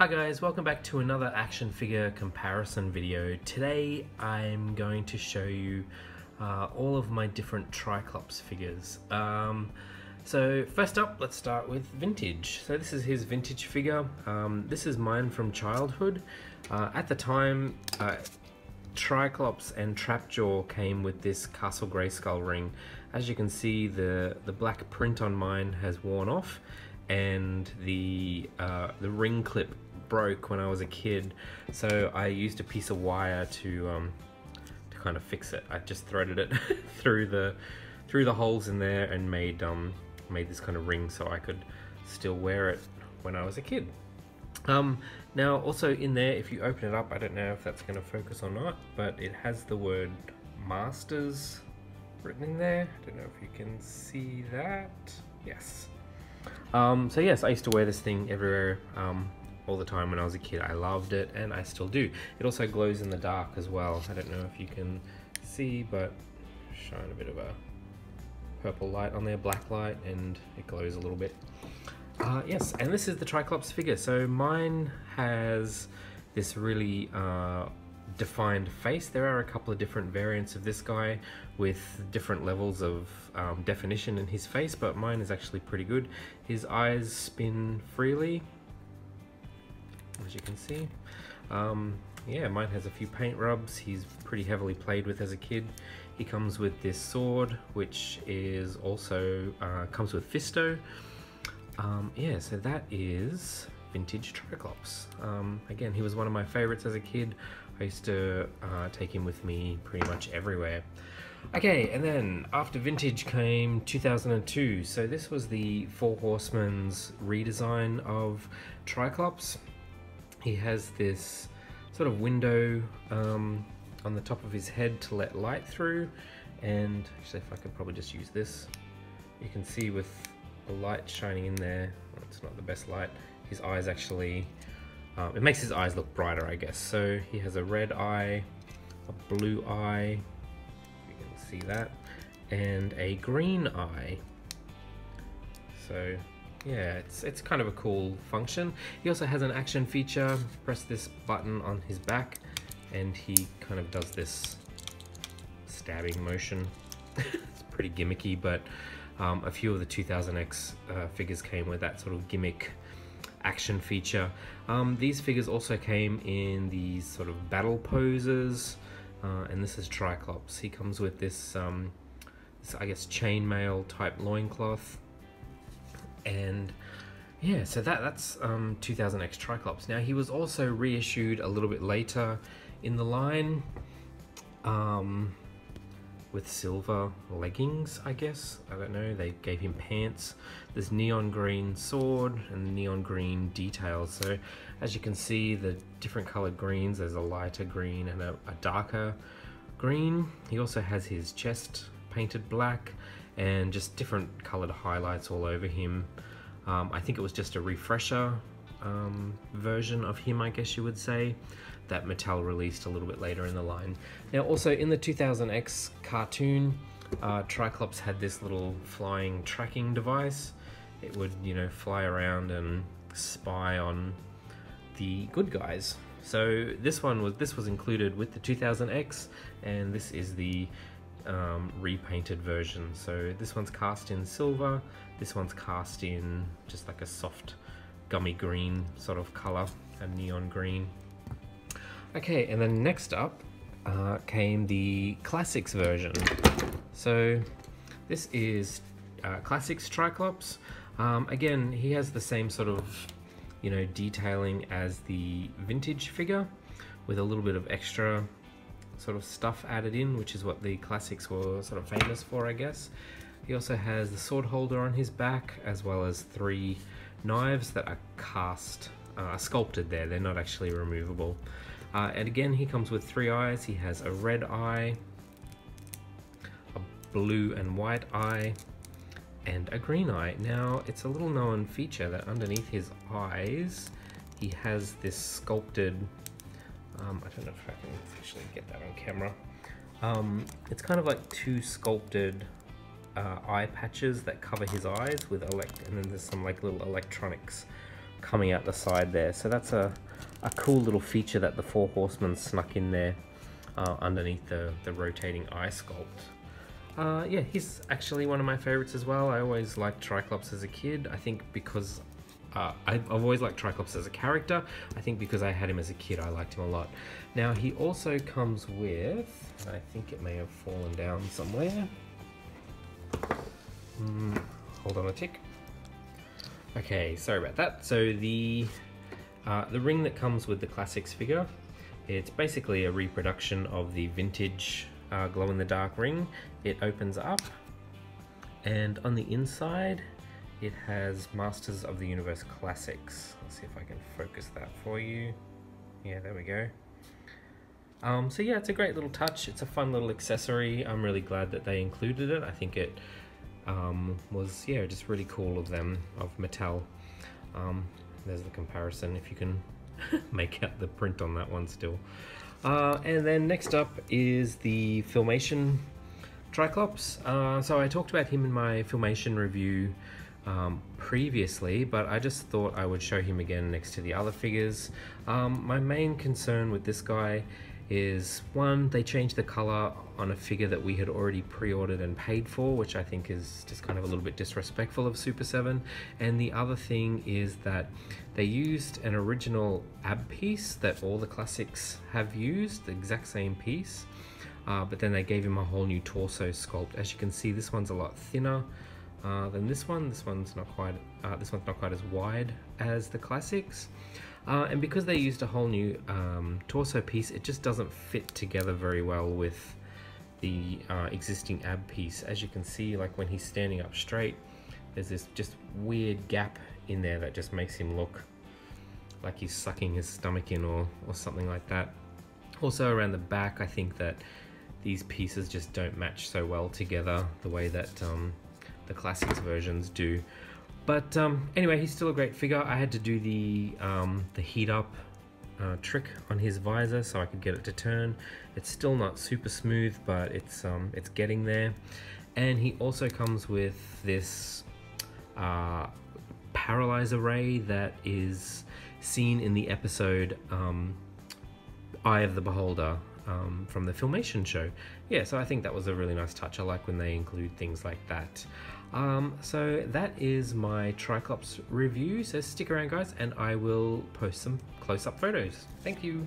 Hi guys, welcome back to another action figure comparison video. Today I'm going to show you all of my different Triclops figures. So first up, let's start with vintage. So this is his vintage figure. This is mine from childhood. At the time, Triclops and Trapjaw came with this Castle Greyskull ring. As you can see, the black print on mine has worn off, and the ring clip broke when I was a kid, so I used a piece of wire to kind of fix it. I just threaded it through the holes in there and made made this kind of ring so I could still wear it when I was a kid. Now also in there, if you open it up, I don't know if that's going to focus or not, but it has the word Masters written in there. I don't know if you can see that. Yes. So yes, I used to wear this thing everywhere. All the time when I was a kid. I loved it, and I still do. It also glows in the dark as well. I don't know if you can see, but shine a bit of a purple light on there, black light, and it glows a little bit. Yes, and this is the Triclops figure. So mine has this really defined face. There are a couple of different variants of this guy with different levels of definition in his face, but mine is actually pretty good. His eyes spin freely, as you can see. Yeah, mine has a few paint rubs. He's pretty heavily played with as a kid. He comes with this sword, which is also comes with Fisto. Yeah, so that is vintage Triclops. Again, he was one of my favorites as a kid. I used to take him with me pretty much everywhere. Okay, and then after vintage came 2002. So this was the Four Horsemen's redesign of Triclops. He has this sort of window on the top of his head to let light through, and actually if I could probably just use this, you can see with the light shining in there, well, it's not the best light, his eyes actually, it makes his eyes look brighter, I guess. So he has a red eye, a blue eye, you can see that, and a green eye. So yeah, it's kind of a cool function. He also has an action feature. Press this button on his back and he kind of does this stabbing motion. It's pretty gimmicky, but a few of the 2000X figures came with that sort of gimmick action feature. These figures also came in these sort of battle poses, and this is Triclops. He comes with this, this I guess chainmail type loincloth. And yeah, so that's 2000X Triclops. Now he was also reissued a little bit later in the line with silver leggings, I guess. I don't know, they gave him pants, this neon green sword and neon green details. So as you can see, the different colored greens, there's a lighter green and a darker green. He also has his chest painted black, and just different coloured highlights all over him. I think it was just a refresher version of him, I guess you would say, that Mattel released a little bit later in the line. Now also in the 2000X cartoon, Triclops had this little flying tracking device. It would, you know, fly around and spy on the good guys. So this was included with the 2000X, and this is the repainted version. So this one's cast in silver, this one's cast in just like a soft gummy green sort of color, a neon green. Okay, and then next up came the Classics version. So this is Classics Triclops. Again, he has the same sort of, you know, detailing as the vintage figure, with a little bit of extra sort of stuff added in, which is what the Classics were sort of famous for, I guess. He also has the sword holder on his back, as well as three knives that are cast, sculpted there. They're not actually removable. And again, he comes with three eyes. He has a red eye, a blue and white eye, and a green eye. Now, it's a little known feature that underneath his eyes, he has this sculpted, I don't know if I can actually get that on camera. It's kind of like two sculpted eye patches that cover his eyes with and then there's some like little electronics coming out the side there. So that's a cool little feature that the Four Horsemen snuck in there underneath the rotating eye sculpt. Yeah, he's actually one of my favorites as well. I always liked Triclops as a kid. I think because I've always liked Triclops as a character. I think because I had him as a kid, I liked him a lot. Now he also comes with, I think it may have fallen down somewhere. Hold on a tick. Okay, sorry about that. So the ring that comes with the Classics figure, it's basically a reproduction of the vintage glow-in-the-dark ring. It opens up, and on the inside it has Masters of the Universe Classics. Let's see if I can focus that for you. Yeah, there we go. So yeah, it's a great little touch. It's a fun little accessory. I'm really glad that they included it. I think it was, yeah, just really cool of them, of Mattel. There's the comparison, if you can make out the print on that one still. And then next up is the Filmation Triclops. So I talked about him in my Filmation review previously, but I just thought I would show him again next to the other figures. My main concern with this guy is, one, they changed the color on a figure that we had already pre-ordered and paid for, which I think is just kind of a little bit disrespectful of Super 7. And the other thing is that they used an original ab piece that all the Classics have used, the exact same piece, but then they gave him a whole new torso sculpt. As you can see, this one's a lot thinner than this one. This one's not quite as wide as the Classics. And because they used a whole new torso piece, it just doesn't fit together very well with the existing ab piece. As you can see, like when he's standing up straight, there's this just weird gap in there that just makes him look like he's sucking his stomach in or something like that. Also around the back, I think that these pieces just don't match so well together the way that the Classics versions do. But anyway, he's still a great figure. I had to do the heat up trick on his visor so I could get it to turn. It's still not super smooth, but it's getting there. And he also comes with this paralyzer ray that is seen in the episode Eye of the Beholder from the Filmation show. Yeah, so I think that was a really nice touch. I like when they include things like that. So that is my Triclops review, so stick around guys and I will post some close-up photos. Thank you!